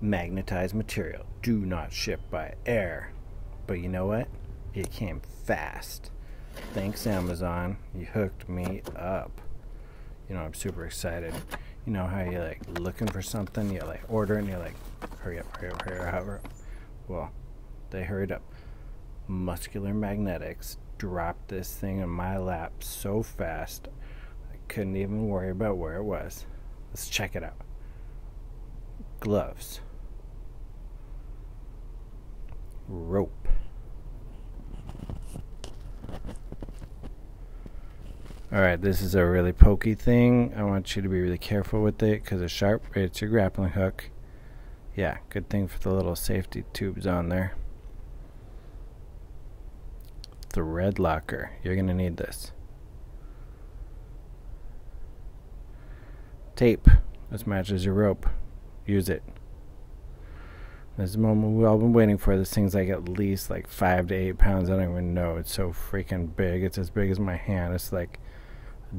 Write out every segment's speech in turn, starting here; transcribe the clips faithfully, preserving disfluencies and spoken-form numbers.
magnetized material. Do not ship by air. But you know what? It came fast. Thanks, Amazon. You hooked me up. You know, I'm super excited. You know how you're like looking for something, you're like ordering, you're like, hurry up, hurry up, hurry up, hurry up. Well, they hurried up. Muscular Magnetics dropped this thing in my lap so fast, I couldn't even worry about where it was. Let's check it out. Gloves. Rope. Alright, this is a really pokey thing. I want you to be really careful with it because it's sharp. It's your grappling hook. Yeah, good thing for the little safety tubes on there. Thread locker. You're going to need this. Tape. This matches your rope. Use it. This is the moment we've all been waiting for. This thing's like at least like five to eight pounds. I don't even know. It's so freaking big. It's as big as my hand. It's like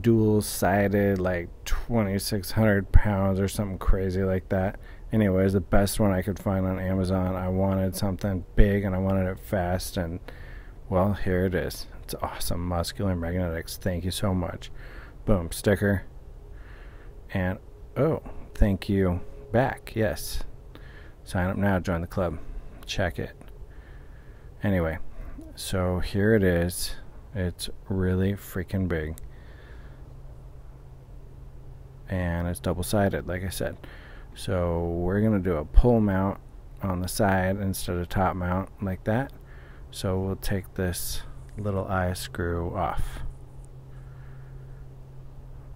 dual-sided, like twenty-six hundred pounds or something crazy like that. Anyways, the best one I could find on Amazon. I wanted something big and I wanted it fast, and well, here it is. It's awesome. Muscular Magnetics. Thank you so much. Boom, sticker. And oh, thank you back. Yes. Sign up now, join the club. Check it. Anyway, so here it is. It's really freaking big. And it's double-sided, like I said. So we're going to do a pull mount on the side instead of top mount like that. So we'll take this little eye screw off.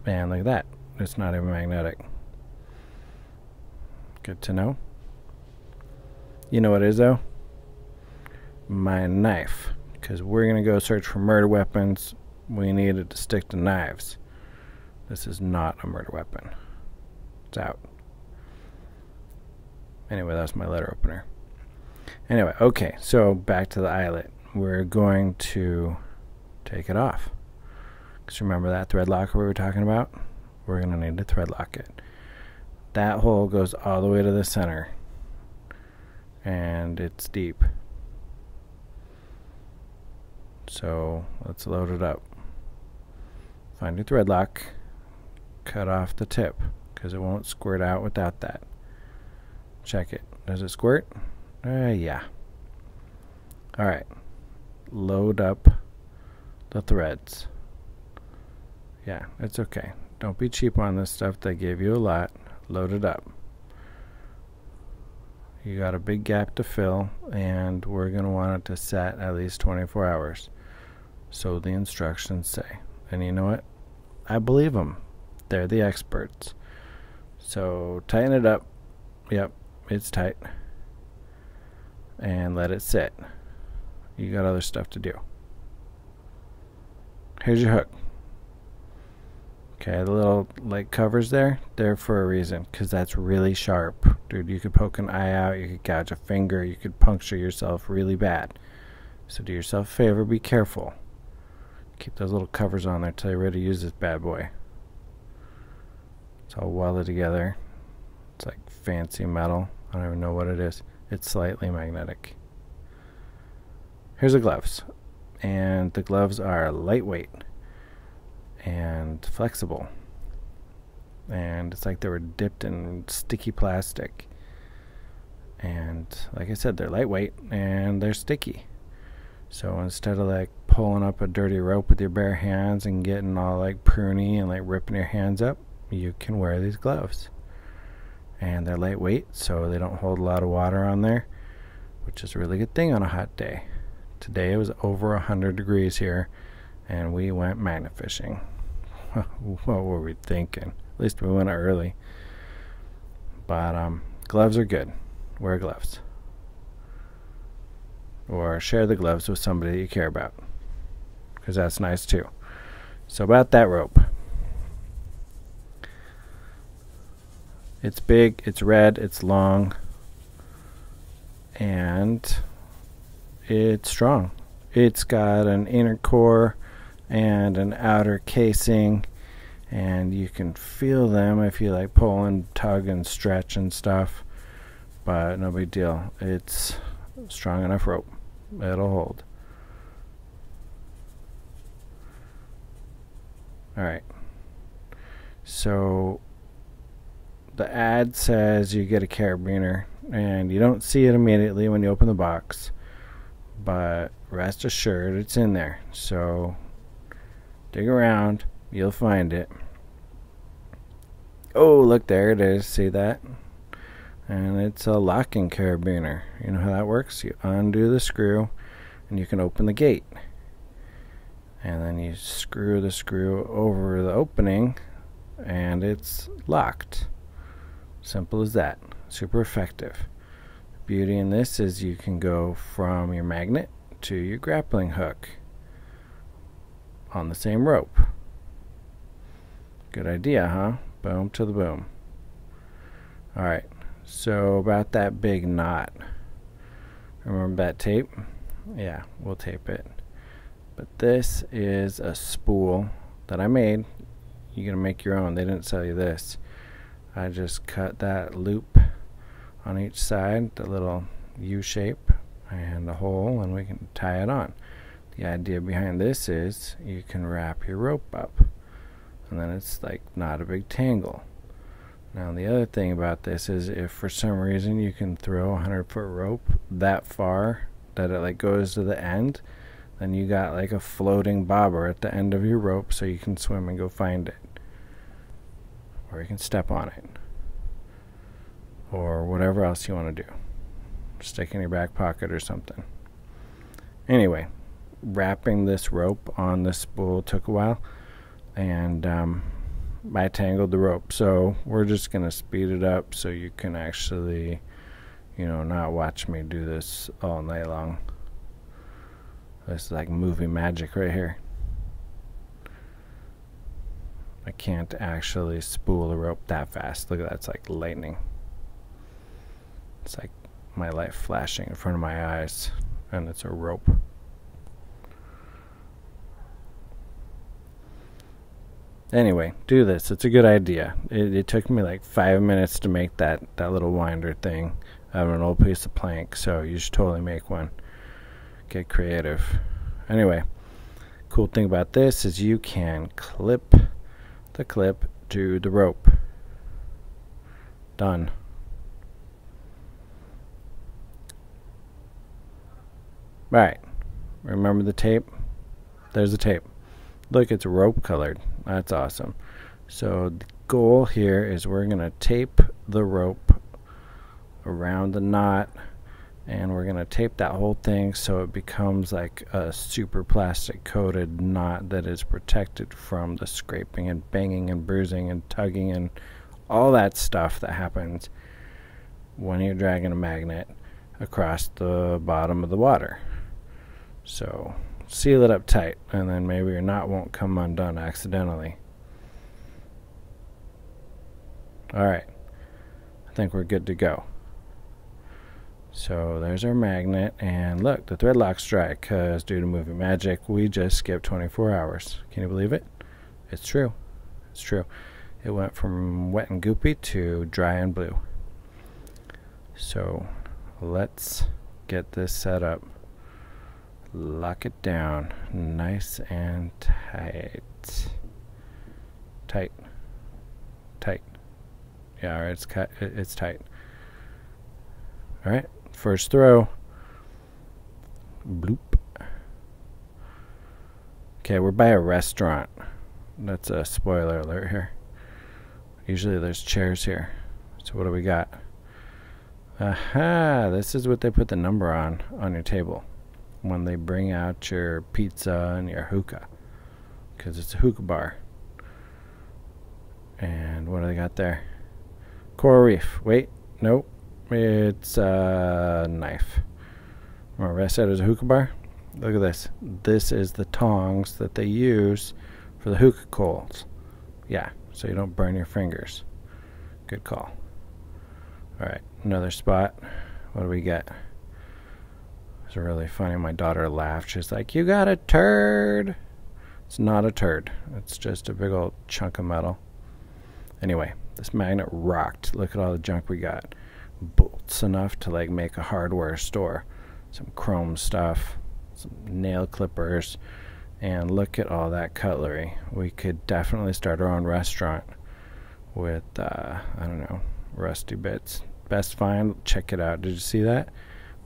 And look at that. It's not even magnetic. Good to know. You know what it is though? My knife. Because we're going to go search for murder weapons. We need it to stick to knives. This is not a murder weapon. It's out. Anyway, that's my letter opener. Anyway, okay, so back to the eyelet. We're going to take it off. Because remember that thread locker we were talking about? We're going to need to thread lock it. That hole goes all the way to the center. And it's deep. So let's load it up. Find your thread lock. Cut off the tip because it won't squirt out without that. Check it. Does it squirt? Uh, yeah. Alright. Load up the threads. Yeah, it's okay. Don't be cheap on this stuff. They gave you a lot. Load it up. You got a big gap to fill, and we're going to want it to set at least twenty-four hours. So the instructions say. And you know what? I believe them. They're the experts. So tighten it up. Yep, it's tight. And let it sit. You got other stuff to do. Here's your hook. Okay, the little like covers there, they're for a reason, because that's really sharp. Dude, you could poke an eye out, you could gouge a finger, you could puncture yourself really bad. So do yourself a favor, be careful. Keep those little covers on there till you're ready to use this bad boy. It's all welded together. It's like fancy metal. I don't even know what it is. It's slightly magnetic. Here's the gloves. And the gloves are lightweight. And flexible, and it's like they were dipped in sticky plastic, and like I said, they're lightweight and they're sticky. So instead of like pulling up a dirty rope with your bare hands and getting all like pruny and like ripping your hands up, you can wear these gloves. And they're lightweight, so they don't hold a lot of water on there, which is a really good thing on a hot day. Today it was over a hundred degrees here and we went magnet fishing. What were we thinking? At least we went early. But um, gloves are good. Wear gloves. Or share the gloves with somebody that you care about. Because that's nice too. So about that rope. It's big, it's red, it's long. And it's strong. It's got an inner core and an outer casing, and you can feel them if you like pull and tug and stretch and stuff. but no big deal. It's strong enough rope. It'll hold. Alright. So the ad says you get a carabiner, and you don't see it immediately when you open the box, but rest assured it's in there. So dig around, you'll find it. Oh, look, there it is. See that? And it's a locking carabiner. You know how that works? You undo the screw and you can open the gate, and then you screw the screw over the opening and it's locked. Simple as that. Super effective. The beauty in this is you can go from your magnet to your grappling hook on the same rope. Good idea, huh? Boom to the boom. Alright, so about that big knot. Remember that tape? Yeah, we'll tape it. But this is a spool that I made. You're going to make your own. They didn't sell you this. I just cut that loop on each side, the little U shape, and a hole, and we can tie it on. The idea behind this is you can wrap your rope up, and then it's like not a big tangle. Now the other thing about this is if for some reason you can throw a hundred foot rope that far that it like goes to the end, then you got like a floating bobber at the end of your rope, so you can swim and go find it, or you can step on it, or whatever else you want to do. Stick in your back pocket or something. Anyway, wrapping this rope on this spool took a while, and um, I tangled the rope, so we're just gonna speed it up so you can actually, you know, not watch me do this all night long. This is like movie magic right here. I can't actually spool a rope that fast. Look at that, it's like lightning. It's like my life flashing in front of my eyes, and it's a rope. Anyway, do this. It's a good idea. It, it took me like five minutes to make that, that little winder thing out of an old piece of plank, so you should totally make one. Get creative. Anyway, cool thing about this is you can clip the clip to the rope. Done. Alright, remember the tape? There's the tape. Look, it's rope colored. That's awesome. So the goal here is we're going to tape the rope around the knot, and we're going to tape that whole thing so it becomes like a super plastic coated knot that is protected from the scraping and banging and bruising and tugging and all that stuff that happens when you're dragging a magnet across the bottom of the water. So seal it up tight, and then maybe your knot won't come undone accidentally. Alright, I think we're good to go. So there's our magnet, and look, the thread lock's dry because due to movie magic we just skipped twenty-four hours. Can you believe it? It's true. It's true. It went from wet and goopy to dry and blue. So let's get this set up. Lock it down nice and tight. Tight. Tight. Yeah, all right, it's cut, it's tight. All right, first throw. Bloop. Okay, we're by a restaurant. That's a spoiler alert here. Usually there's chairs here. So what do we got? Aha, this is what they put the number on on your table when they bring out your pizza and your hookah, because it's a hookah bar. And what do they got there? Coral reef. Wait, nope, it's a knife. Remember I said it was a hookah bar? Look at this. This is the tongs that they use for the hookah coals. Yeah, so you don't burn your fingers. Good call. Alright, another spot. What do we get? It's really funny. My daughter laughed. She's like, "You got a turd." It's not a turd. It's just a big old chunk of metal. Anyway, this magnet rocked. Look at all the junk we got. Boom. bolts enough to like make a hardware store. Some chrome stuff, some nail clippers, and look at all that cutlery. We could definitely start our own restaurant with uh, I don't know, rusty bits. Best find, check it out. Did you see that?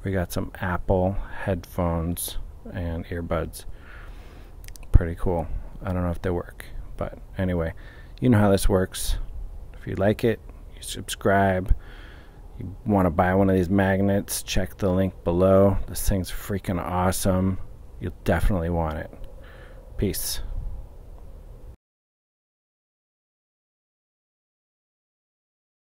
We got some Apple headphones and earbuds. Pretty cool. I don't know if they work, but anyway, you know how this works. If you like it, you subscribe. You want to buy one of these magnets, check the link below. This thing's freaking awesome. You'll definitely want it. Peace.